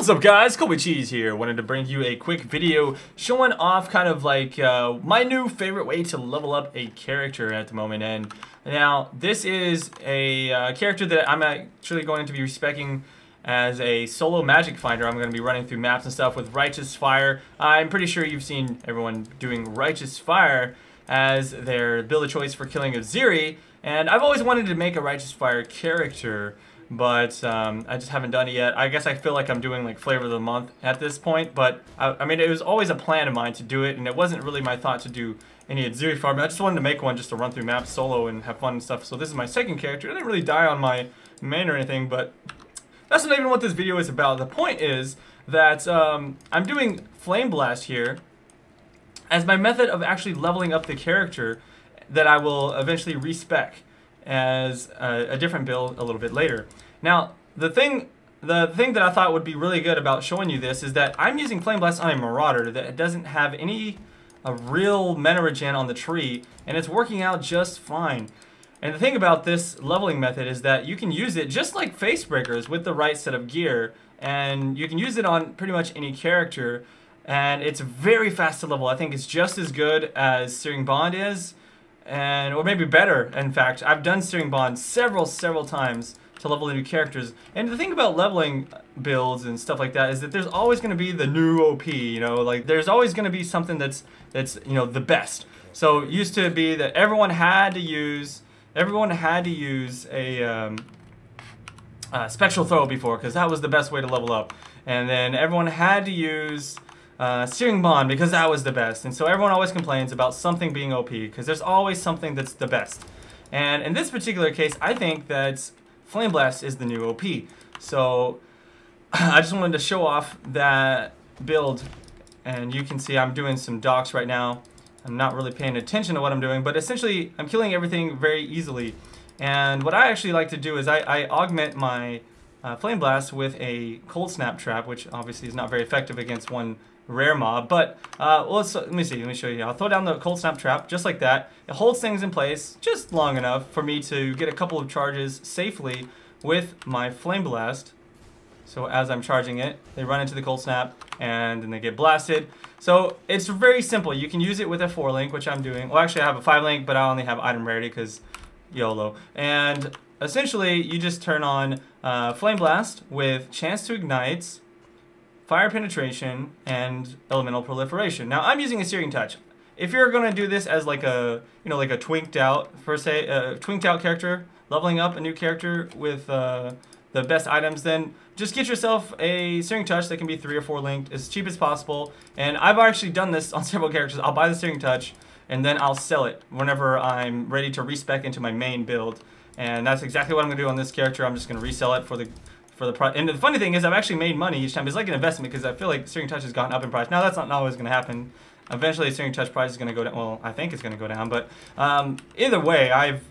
What's up guys, Kobe Cheese here. Wanted to bring you a quick video showing off kind of like my new favorite way to level up a character at the moment. And now this is a character that I'm actually going to be specking as a solo magic finder. I'm going to be running through maps and stuff with Righteous Fire. I'm pretty sure you've seen everyone doing Righteous Fire as their ability choice for killing Atziri. And I've always wanted to make a Righteous Fire character, but I just haven't done it yet. I guess I feel like I'm doing like flavor of the month at this point, but I mean, it was always a plan of mine to do it, and it wasn't really my thought to do any Atziri farm. I just wanted to make one just to run through maps solo and have fun and stuff. So this is my second character. I didn't really die on my main or anything, but that's not even what this video is about. The point is that I'm doing Flame Blast here as my method of actually leveling up the character that I will eventually respec as a different build a little bit later. Now, the thing that I thought would be really good about showing you this is that I'm using Flame Blast on a Marauder that doesn't have any real mana regen on the tree, and it's working out just fine. And the thing about this leveling method is that you can use it just like Facebreakers with the right set of gear, and you can use it on pretty much any character, and it's very fast to level. I think it's just as good as Searing Bond is, or maybe better. In fact, I've done Searing Bond several times to level the new characters. And the thing about leveling builds and stuff like that is that there's always going to be the new OP, you know, like there's always going to be something that's you know, the best. So it used to be that everyone had to use a Spectral Throw before, because that was the best way to level up. And then everyone had to use Searing Bond because that was the best. And so everyone always complains about something being OP because there's always something that's the best. And in this particular case, I think that Flame Blast is the new OP. So I just wanted to show off that build, and you can see I'm doing some docs right now. I'm not really paying attention to what I'm doing, but essentially I'm killing everything very easily. And what I actually like to do is I augment my Flame Blast with a Cold Snap trap, which obviously is not very effective against one rare mob, but well, so, let me show you. I'll throw down the Cold Snap trap just like that. It holds things in place just long enough for me to get a couple of charges safely with my Flame Blast. So as I'm charging it, they run into the Cold Snap and then they get blasted. So it's very simple. You can use it with a 4-link, which I'm doing. Well, actually I have a 5-link, but I only have item rarity because YOLO. And essentially you just turn on Flame Blast with Chance to Ignite, Fire Penetration, and Elemental Proliferation. Now I'm using a Searing Touch. If you're gonna do this as like a, you know, like a twinked out, per se, twinked out character, leveling up a new character with the best items, then just get yourself a Searing Touch that can be 3 or 4 linked, as cheap as possible. And I've actually done this on several characters. I'll buy the Searing Touch and then I'll sell it whenever I'm ready to respec into my main build. And that's exactly what I'm gonna do on this character. I'm just gonna resell it for the price. And the funny thing is I've actually made money each time. It's like an investment, because I feel like Searing Touch has gone up in price. Now that's not always going to happen. Eventually Searing Touch price is going to go down. Well, I think it's going to go down, but either way, I've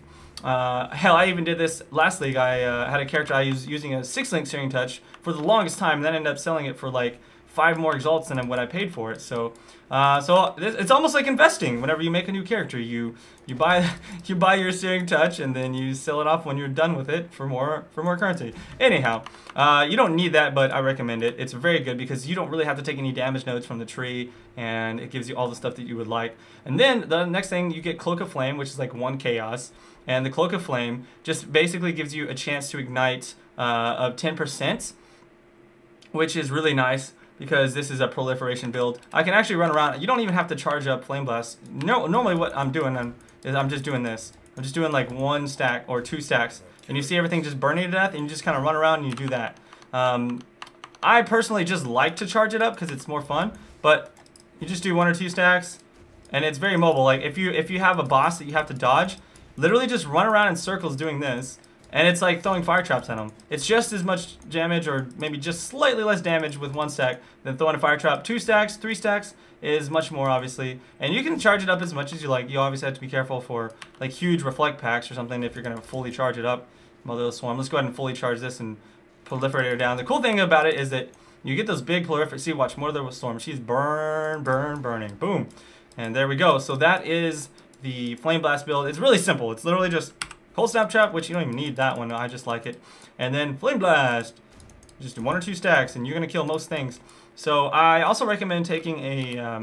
hell, I even did this last league. I had a character I was using a 6-link Searing Touch for the longest time, and then ended up selling it for like 5 more exalts than what I paid for it. So it's almost like investing. Whenever you make a new character, you buy your Searing Touch and then you sell it off when you're done with it for more currency. Anyhow, you don't need that, but I recommend it. It's very good because you don't really have to take any damage nodes from the tree, and it gives you all the stuff that you would like. And then the next thing, you get Cloak of Flame, which is like 1 chaos, and the Cloak of Flame just basically gives you a chance to ignite of 10%, which is really nice, because this is a proliferation build. I can actually run around. You don't even have to charge up Flame Blast. No, normally what I'm doing is I'm just doing this. I'm just doing like 1 stack or 2 stacks, and you see everything just burning to death, and you just kind of run around and you do that. I personally just like to charge it up because it's more fun, but you just do 1 or 2 stacks, and it's very mobile. Like if you have a boss that you have to dodge, literally just run around in circles doing this, and it's like throwing fire traps at them. It's just as much damage, or maybe just slightly less damage with 1 stack than throwing a fire trap. 2 stacks, 3 stacks is much more, obviously. And you can charge it up as much as you like. You obviously have to be careful for like huge reflect packs or something if you're gonna fully charge it up. Mother of the Swarm. Let's go ahead and fully charge this and proliferate her down. The cool thing about it is that you get those big proliferate. See, watch, Mother of the Swarm. She's burning. Boom. And there we go. So that is the Flame Blast build. It's really simple. It's literally just Cold Snap trap, which you don't even need that one. I just like it. And then Flame Blast. just do one or two stacks, and you're going to kill most things. So I also recommend taking a...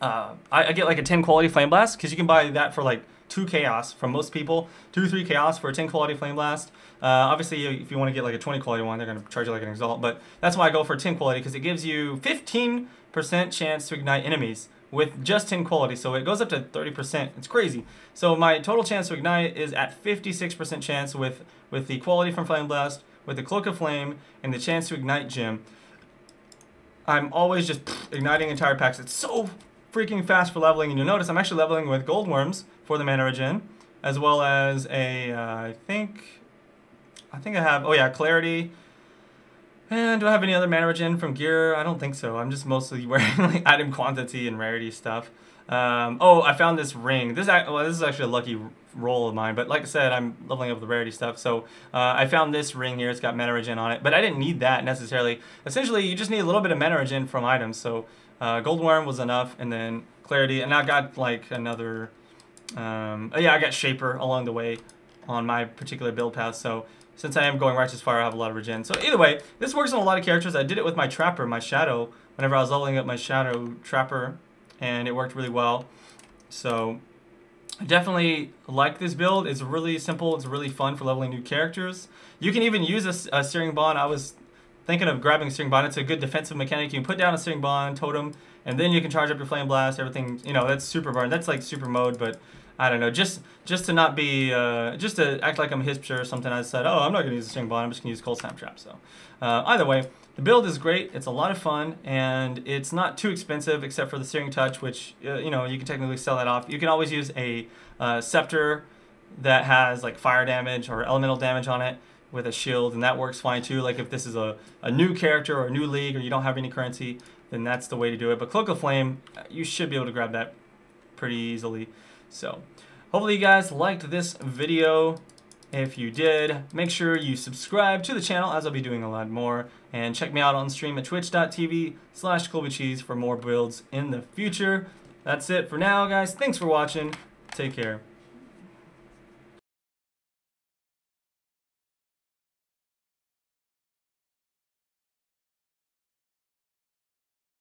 I get like a 10 quality Flame Blast, because you can buy that for like 2 chaos from most people. 2 or 3 chaos for a 10 quality Flame Blast. Obviously, if you want to get like a 20 quality one, they're going to charge you like an exalt. But that's why I go for 10 quality, because it gives you 15% chance to ignite enemies with just 10 quality. So it goes up to 30%. It's crazy. So my total chance to ignite is at 56% chance with the quality from Flame Blast, with the Cloak of Flame, and the chance to ignite gem. I'm always just igniting entire packs. It's so freaking fast for leveling, and you'll notice I'm actually leveling with Gold Worms for the mana regen, as well as a I think I have, oh yeah, Clarity. And do I have any other mana regen from gear? I don't think so. I'm just mostly wearing like item quantity and rarity stuff. Oh, I found this ring. This is actually a lucky roll of mine, but like I said, I'm leveling up the rarity stuff. So I found this ring here. It's got mana regen on it, but I didn't need that necessarily. Essentially, you just need a little bit of mana regen from items. So Gold Worm was enough, and then Clarity, and I got like another... I got Shaper along the way on my particular build path. So since I am going Righteous Fire, I have a lot of regen. So either way, this works on a lot of characters. I did it with my Trapper, my Shadow, whenever I was leveling up my Shadow Trapper, and it worked really well. So I definitely like this build. It's really simple. It's really fun for leveling new characters. You can even use a Searing Bond. I was thinking of grabbing a Searing Bond. It's a good defensive mechanic. You can put down a Searing Bond, totem, and then you can charge up your Flame Blast, everything. You know, that's super burn. That's like super mode, but I don't know. Just to not be, just to act like I'm a hipster or something, I said, oh, I'm not going to use a Searing Bond. I'm just going to use Cold Snap Trap. So either way, the build is great. It's a lot of fun, and it's not too expensive except for the Searing Touch, which, you know, you can technically sell that off. You can always use a Scepter that has like fire damage or elemental damage on it with a shield, and that works fine too. Like if this is a new character or a new league, or you don't have any currency, then that's the way to do it. But Cloak of Flame, you should be able to grab that pretty easily. So hopefully you guys liked this video. If you did, make sure you subscribe to the channel, as I'll be doing a lot more. And check me out on stream at twitch.tv/KobeCheese for more builds in the future. That's it for now, guys. Thanks for watching. Take care.